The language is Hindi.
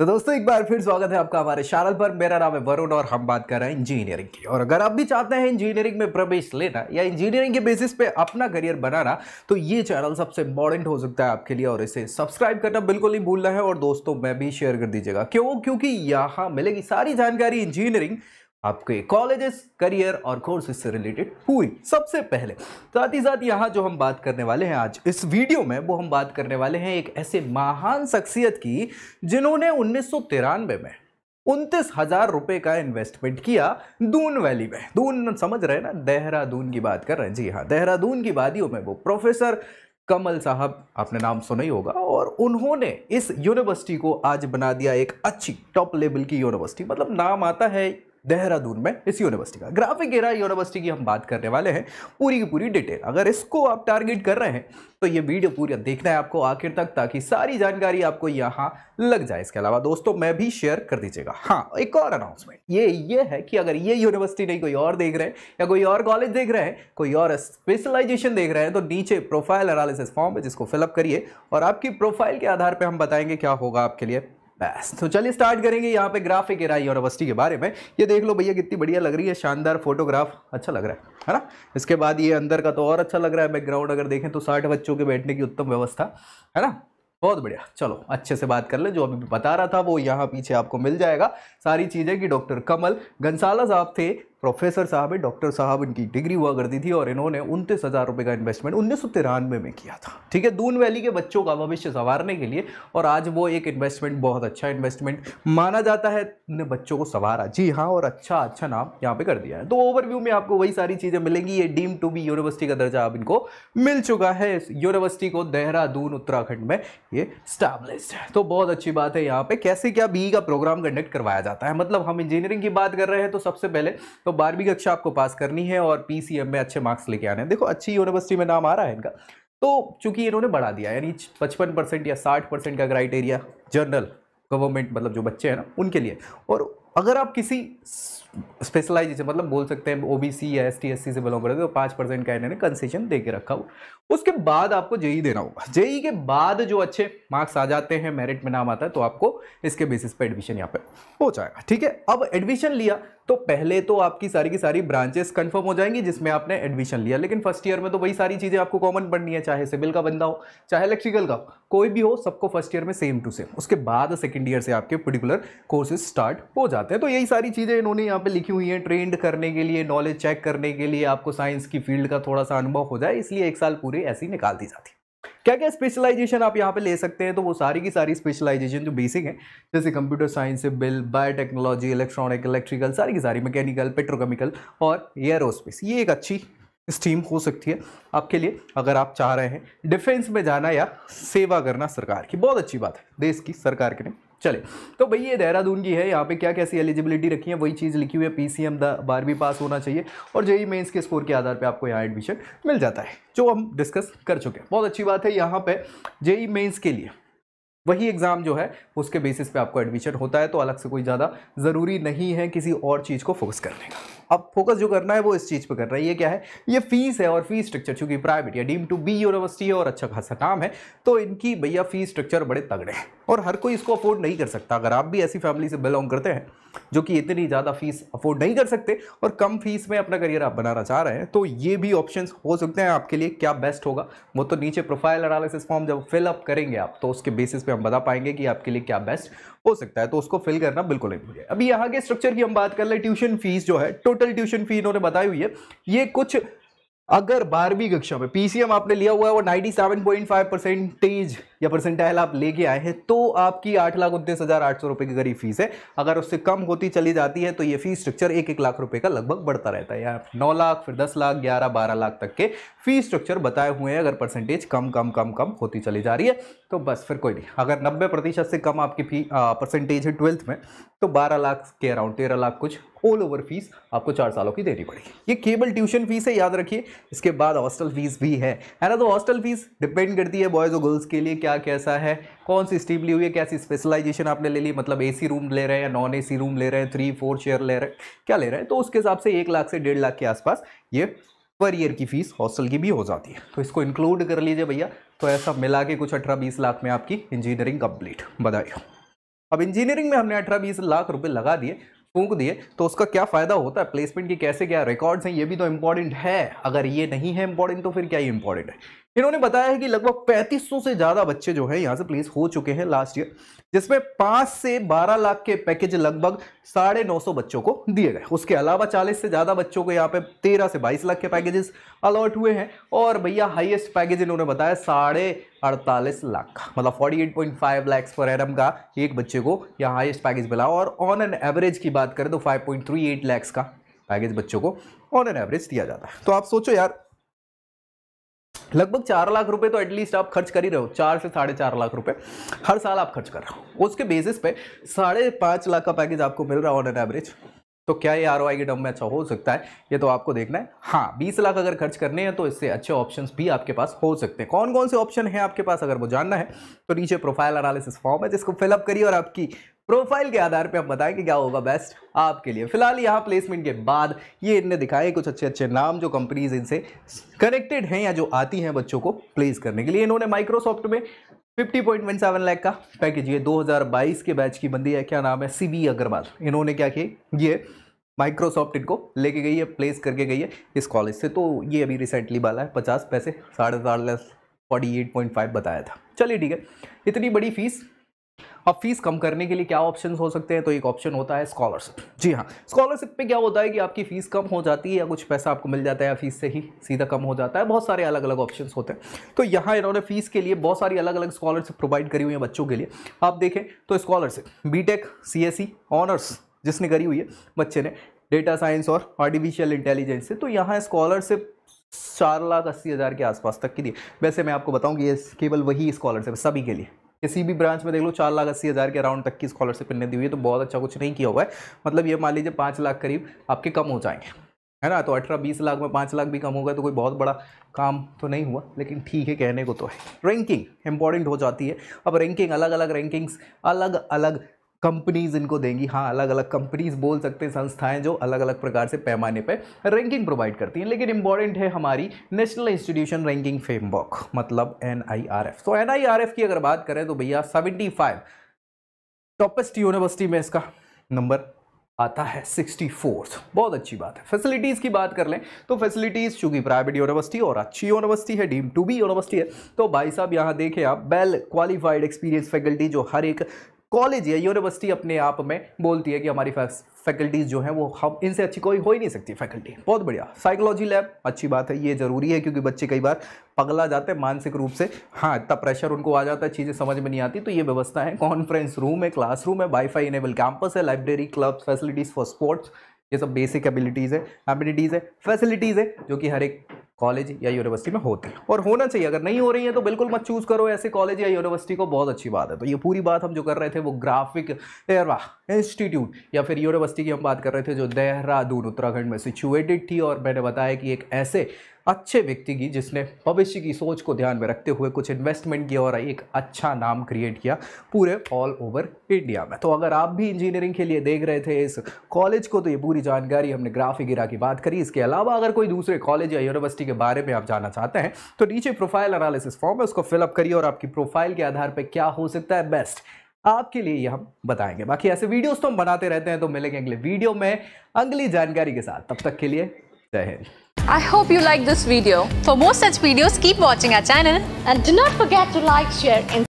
तो दोस्तों एक बार फिर स्वागत है आपका हमारे चैनल पर। मेरा नाम है वरुण और हम बात कर रहे हैं इंजीनियरिंग की। और अगर आप भी चाहते हैं इंजीनियरिंग में प्रवेश लेना या इंजीनियरिंग के बेसिस पे अपना करियर बनाना तो ये चैनल सबसे इम्पोर्टेंट हो सकता है आपके लिए और इसे सब्सक्राइब करना बिल्कुल नहीं भूलना है। और दोस्तों मैं भी शेयर कर दीजिएगा, क्योंकि यहाँ मिलेगी सारी जानकारी इंजीनियरिंग, आपके कॉलेजेस, करियर और कोर्सेस से रिलेटेड पूरी। सबसे पहले साथ ही साथ यहाँ जो हम बात करने वाले हैं आज इस वीडियो में, वो हम बात करने वाले हैं एक ऐसे महान शख्सियत की जिन्होंने 1993 में 29,000 रुपए का इन्वेस्टमेंट किया दून वैली में। दून समझ रहे हैं ना, देहरादून की बात कर रहे हैं। जी हाँ, देहरादून की वादियों में वो प्रोफेसर कमल साहब, आपने नाम सुना ही होगा। और उन्होंने इस यूनिवर्सिटी को आज बना दिया एक अच्छी टॉप लेवल की यूनिवर्सिटी। मतलब नाम आता है देहरादून में इस यूनिवर्सिटी का, ग्राफिक एरा यूनिवर्सिटी की हम बात करने वाले हैं पूरी की पूरी डिटेल। अगर इसको आप टारगेट कर रहे हैं तो ये वीडियो पूरा देखना है आपको आखिर तक, ताकि सारी जानकारी आपको यहाँ लग जाए। इसके अलावा दोस्तों मैं भी शेयर कर दीजिएगा। हाँ, एक और अनाउंसमेंट ये है कि अगर ये यूनिवर्सिटी नहीं कोई और देख रहे हैं या कोई और कॉलेज देख रहे हैं, कोई और स्पेशलाइजेशन देख रहे हैं, तो नीचे प्रोफाइल एनालिसिस फॉर्म है जिसको फिलअप करिए और आपकी प्रोफाइल के आधार पर हम बताएंगे क्या होगा आपके लिए बेस्ट। तो चलिए स्टार्ट करेंगे यहाँ पे ग्राफिक एरा यूनिवर्सिटी के बारे में। ये देख लो भैया कितनी बढ़िया लग रही है, शानदार फोटोग्राफ, अच्छा लग रहा है ना। इसके बाद ये अंदर का तो और अच्छा लग रहा है। बैकग्राउंड अगर देखें तो 60 बच्चों के बैठने की उत्तम व्यवस्था है ना, बहुत बढ़िया। चलो अच्छे से बात कर ले, जो अभी बता रहा था वो यहाँ पीछे आपको मिल जाएगा सारी चीज़ें कि डॉक्टर कमल घनसाला साहब थे, प्रोफेसर साहब है, डॉक्टर साहब इनकी डिग्री हुआ करती थी और इन्होंने 29,000 रुपये का इन्वेस्टमेंट 1993 में किया था। ठीक है, दून वैली के बच्चों का भविष्य संवारने के लिए। और आज वो एक इन्वेस्टमेंट बहुत अच्छा इन्वेस्टमेंट माना जाता है, ने बच्चों को संवारा। जी हाँ, और अच्छा नाम यहाँ पे कर दिया है। तो ओवरव्यू में आपको वही सारी चीज़ें मिलेंगी। ये डीम टू बी यूनिवर्सिटी का दर्जा अब इनको मिल चुका है। इस यूनिवर्सिटी को देहरादून उत्तराखंड में ये स्टैब्लिश्ड है, तो बहुत अच्छी बात है। यहाँ पर कैसे क्या बीई का प्रोग्राम कंडक्ट करवाया जाता है, मतलब हम इंजीनियरिंग की बात कर रहे हैं तो सबसे पहले तो 12वीं कक्षा आपको पास करनी है और पीसीएम में अच्छे मार्क्स लेके आने हैं। देखो अच्छी यूनिवर्सिटी में नाम आ रहा है इनका, तो चूंकि इन्होंने बढ़ा दिया, यानी 55% या 60% का क्राइटेरिया जनरल गवर्नमेंट मतलब जो बच्चे हैं ना उनके लिए। और अगर आप किसी स्पेशलाइजेशन मतलब बोल सकते हैं ओबीसी या एसटी एससी से बिलोंग करते हो तो 5% का इन्होंने कंसेशन दे के रखा हुआ। उसके बाद आपको जेई देना होगा। जेई के बाद जो अच्छे मार्क्स आ जाते हैं, मेरिट में नाम आता है, तो आपको इसके बेसिस पे एडमिशन यहाँ पे हो जाएगा। ठीक है, अब एडमिशन लिया तो पहले तो आपकी सारी की सारी ब्रांचेस कंफर्म हो जाएंगी जिसमें आपने एडमिशन लिया। लेकिन फर्स्ट ईयर में तो वही सारी चीज़ें आपको कॉमन पढ़नी है, चाहे सिविल का बंदा हो चाहे इलेक्ट्रिकल का, कोई भी हो, सबको फर्स्ट ईयर में सेम टू सेम। उसके बाद सेकेंड ईयर से आपके पर्टिकुलर कोर्सेज स्टार्ट हो जाते हैं। तो यही सारी चीज़ें इन्होंने यहाँ पे लिखी हुई हैं, ट्रेंड करने के लिए, नॉलेज चेक करने के लिए, आपको साइंस की फील्ड का थोड़ा सा अनुभव हो जाए, इसलिए एक साल पूरे ऐसी निकाल दी जाती है। क्या क्या स्पेशलाइजेशन आप यहाँ पे ले सकते हैं, तो वो सारी की सारी स्पेशलाइजेशन जो बेसिक है, जैसे computer science, civil, biotechnology, electronic, electrical, सारी की सारी मैकेनिकल, पेट्रोकेमिकल और एयरोस्पेस, ये एक अच्छी स्ट्रीम हो सकती है आपके लिए। अगर आप चाह रहे हैं डिफेंस में जाना या सेवा करना सरकार की, बहुत अच्छी बात है, देश की सरकार के लिए। चले तो भाई ये देहरादून की है, यहाँ पे क्या कैसी एलिजिबिलिटी रखी है वही चीज़ लिखी हुई है। पीसीएम 12वीं पास होना चाहिए और जेईई मेंस के स्कोर के आधार पे आपको यहाँ एडमिशन मिल जाता है, जो हम डिस्कस कर चुके हैं। बहुत अच्छी बात है। यहाँ पे जेईई मेंस के लिए वही एग्ज़ाम जो है उसके बेसिस पे आपको एडमिशन होता है, तो अलग से कोई ज़्यादा ज़रूरी नहीं है किसी और चीज़ को फोकस करने का। अब फोकस जो करना है वो इस चीज़ पे करना है। ये क्या है, ये फीस है और फीस स्ट्रक्चर चूँकि प्राइवेट या डीम टू बी यूनिवर्सिटी है और अच्छा खासा नाम है, तो इनकी भैया फीस स्ट्रक्चर बड़े तगड़े हैं और हर कोई इसको अफोर्ड नहीं कर सकता। अगर आप भी ऐसी फैमिली से बिलोंग करते हैं जो कि इतनी ज़्यादा फीस अफोर्ड नहीं कर सकते और कम फीस में अपना करियर आप बनाना चाह रहे हैं, तो ये भी ऑप्शन हो सकते हैं आपके लिए। क्या बेस्ट होगा वो तो नीचे प्रोफाइल एनालिसिस फॉर्म जब फिलअप करेंगे आप तो उसके बेसिस पे हम बता पाएंगे कि आपके लिए क्या बेस्ट हो सकता है, तो उसको फिल करना बिल्कुल नहीं भूलिए। अभी यहाँ के स्ट्रक्चर की हम बात कर ले। ट्यूशन फीस जो है, टोटल ट्यूशन फी इन्होंने बताई हुई है। ये कुछ अगर 12वीं कक्षा में पीसीएम आपने लिया हुआ है और 97.5% या परसेंटाइल आप लेके आए हैं तो आपकी 8,29,800 रुपये के करीब फीस है। अगर उससे कम होती चली जाती है तो ये फीस स्ट्रक्चर 1-1 लाख रुपये का लगभग बढ़ता रहता है। यार 9 लाख, फिर 10 लाख, 11-12 लाख तक के फीस स्ट्रक्चर बताए हुए हैं। अगर परसेंटेज कम होती चली जा रही है तो बस फिर कोई नहीं। अगर 90% से कम आपकी फी परसेंटेज है 12th में तो 12 लाख के अराउंड 13 लाख कुछ ऑल ओवर फीस आपको 4 सालों की देनी पड़ेगी। ये केवल ट्यूशन फीस है, याद रखिए। इसके बाद हॉस्टल फीस भी है ना। तो हॉस्टल फीस डिपेंड करती है बॉयज़ और गर्ल्स के लिए क्या कैसा है, कौन सी स्ट्रीम ली हुई है, कैसी स्पेशलाइजेशन आपने ले ली, मतलब एसी रूम ले रहे हैं या नॉन एसी रूम ले रहे हैं, 3-4 शेयर ले रहे हैं, क्या ले रहे हैं, तो उसके हिसाब से 1 लाख से 1.5 लाख के आसपास ये पर ईयर की फीस हॉस्टल की भी हो जाती है। तो इसको इंक्लूड कर लीजिए भैया, तो ऐसा मिला के कुछ 18-20 लाख में आपकी इंजीनियरिंग कंप्लीट। बधाई हो। अब इंजीनियरिंग में हमने 18-20 लाख रुपए लगा दिए, फूंक दिए, तो उसका क्या फ़ायदा होता है? प्लेसमेंट की कैसे क्या रिकॉर्ड्स हैं, ये भी तो इम्पॉर्टेंट है। अगर ये नहीं है इम्पॉर्टेंट तो फिर क्या ही इम्पॉर्टेंट है। इन्होंने बताया है कि लगभग 3500 से ज़्यादा बच्चे जो है यहाँ से प्लेस हो चुके हैं लास्ट ईयर, जिसमें 5 से 12 लाख के पैकेज लगभग 950 बच्चों को दिए गए। उसके अलावा 40 से ज़्यादा बच्चों को यहाँ पे 13 से 22 लाख के पैकेजेस अलॉट हुए हैं। और भैया हाईएस्ट पैकेज इन्होंने बताया 48.5 लाख का, मतलब 48.5 लाख पर एनम का एक बच्चे को यहाँ हाईएस्ट पैकेज मिला। और ऑन एन एवरेज की बात करें तो 5.38 लाख का पैकेज बच्चों को ऑन एन एवरेज दिया जाता है। तो आप सोचो यार, लगभग 4 लाख रुपए तो एटलीस्ट आप खर्च कर ही रहे हो, 4 से 4.5 लाख रुपए हर साल आप खर्च कर रहे हो। उसके बेसिस पे 5.5 लाख का पैकेज आपको मिल रहा है ऑन एन एवरेज। तो क्या ये आरओआई के टर्म में अच्छा हो सकता है, ये तो आपको देखना है। हाँ, 20 लाख अगर खर्च करने हैं तो इससे अच्छे ऑप्शंस भी आपके पास हो सकते हैं। कौन कौन से ऑप्शन हैं आपके पास, अगर वो जानना है तो नीचे प्रोफाइल एनालिसिस फॉर्म है, जिसको फिलअप करिए और आपकी प्रोफाइल के आधार पे आप बताएं कि क्या होगा बेस्ट आपके लिए। फिलहाल यहाँ प्लेसमेंट के बाद ये इनने दिखाए कुछ अच्छे अच्छे नाम जो कंपनीज इनसे कनेक्टेड हैं या जो आती हैं बच्चों को प्लेस करने के लिए। इन्होंने माइक्रोसॉफ्ट में 50.17 लाख का पैकेज, ये 2022 के बैच की बंदी है, क्या नाम है, सीवी अग्रवाल। इन्होंने क्या किए, ये माइक्रोसॉफ्ट इनको लेके गई है, प्लेस करके गई है इस कॉलेज से। तो ये अभी रिसेंटली वाला है 50 पैसे 48.5 बताया था। चलिए ठीक है, इतनी बड़ी फीस। अब फीस कम करने के लिए क्या ऑप्शंस हो सकते हैं, तो एक ऑप्शन होता है स्कॉलरशिप। जी हाँ, स्कॉलरशिप पे क्या होता है कि आपकी फीस कम हो जाती है या कुछ पैसा आपको मिल जाता है या फीस से ही सीधा कम हो जाता है। बहुत सारे अलग अलग ऑप्शंस होते हैं। तो यहाँ इन्होंने फीस के लिए बहुत सारी अलग अलग स्कॉलरशिप प्रोवाइड करी हुई है बच्चों के लिए। आप देखें तो स्कॉलरशिप बीटेक, सीएसई ऑनर्स जिसने करी हुई है बच्चे ने, डेटा साइंस और आर्टिफिशियल इंटेलिजेंस से, तो यहाँ स्कॉलरशिप 4,80,000 के आसपास तक की दी। वैसे मैं आपको बताऊँ कि ये केवल वही स्कॉलरशिप सभी के लिए, किसी भी ब्रांच में देख लो 4,80,000 के अराउंड तक की स्कॉलरशिप इन्हें दी हुई है। तो बहुत अच्छा कुछ नहीं किया हुआ है, मतलब ये मान लीजिए 5 लाख करीब आपके कम हो जाएंगे, है ना। तो 18-20 लाख में 5 लाख भी कम होगा, तो कोई बहुत बड़ा काम तो नहीं हुआ, लेकिन ठीक है, कहने को तो है। रैंकिंग इंपॉर्टेंट हो जाती है। अब रैंकिंग अलग अलग रैंकिंग्स अलग अलग कंपनीज इनको देंगी। हाँ, अलग अलग कंपनीज बोल सकते हैं, संस्थाएं जो अलग अलग प्रकार से पैमाने पर रैंकिंग प्रोवाइड करती हैं। लेकिन इंपॉर्टेंट है हमारी नेशनल इंस्टीट्यूशन रैंकिंग फ्रेमवर्क, मतलब NIRF। तो NIRF की अगर बात करें तो भैया 75 टॉपेस्ट यूनिवर्सिटी में इसका नंबर आता है 64, बहुत अच्छी बात है। फैसिलिटीज़ की बात कर लें तो फैसिलिटीज़ चूँकि प्राइवेट यूनिवर्सिटी और अच्छी यूनिवर्सिटी है, डीम टू बी यूनिवर्सिटी है, तो भाई साहब यहाँ देखें आप, वेल क्वालिफाइड एक्सपीरियंस फैकल्टी, जो हर एक कॉलेज या यूनिवर्सिटी अपने आप में बोलती है कि हमारी फैकल्टीज़ जो हैं वो हम इनसे अच्छी कोई हो ही नहीं सकती फैकल्टी, बहुत बढ़िया। साइकोलॉजी लैब, अच्छी बात है, ये ज़रूरी है क्योंकि बच्चे कई बार पगला जाते हैं मानसिक रूप से। हाँ, इतना प्रेशर उनको आ जाता है, चीज़ें समझ में नहीं आती, तो ये व्यवस्था है। कॉन्फ्रेंस रूम है, क्लासरूम है, वाईफाई इनेबल कैंपस है, library, clubs, facilities for sports, ये सब बेसिक एबिलिटीज़ है, एबिलिटीज़ है, फैसिलिटीज़ है जो कि हर एक कॉलेज या यूनिवर्सिटी में होती है और होना चाहिए। अगर नहीं हो रही है तो बिल्कुल मत चूज़ करो ऐसे कॉलेज या यूनिवर्सिटी को, बहुत अच्छी बात है। तो ये पूरी बात हम जो कर रहे थे वो ग्राफिक एरा इंस्टीट्यूट या फिर यूनिवर्सिटी की हम बात कर रहे थे जो देहरादून उत्तराखंड में सिचुएटेड थी। और मैंने बताया कि एक ऐसे अच्छे व्यक्ति की जिसने भविष्य की सोच को ध्यान में रखते हुए कुछ इन्वेस्टमेंट किया और एक अच्छा नाम क्रिएट किया पूरे ऑल ओवर इंडिया में। तो अगर आप भी इंजीनियरिंग के लिए देख रहे थे इस कॉलेज को, तो ये पूरी जानकारी हमने ग्राफिक एरा की बात करी। इसके अलावा अगर कोई दूसरे कॉलेज या यूनिवर्सिटी के बारे में आप जानना चाहते हैं तो नीचे प्रोफाइल एनालिसिस फॉर्म है, उसको फिलअप करिए और आपकी प्रोफाइल के आधार पर क्या हो सकता है बेस्ट आपके लिए हम बताएंगे। बाकी ऐसे वीडियोस तो हम बनाते रहते हैं, तो मिलेंगे अगले वीडियो में अगली जानकारी के साथ। तब तक के लिए जय Hind. I hope you like this video. For more such videos, keep watching our channel and do not forget to like, share and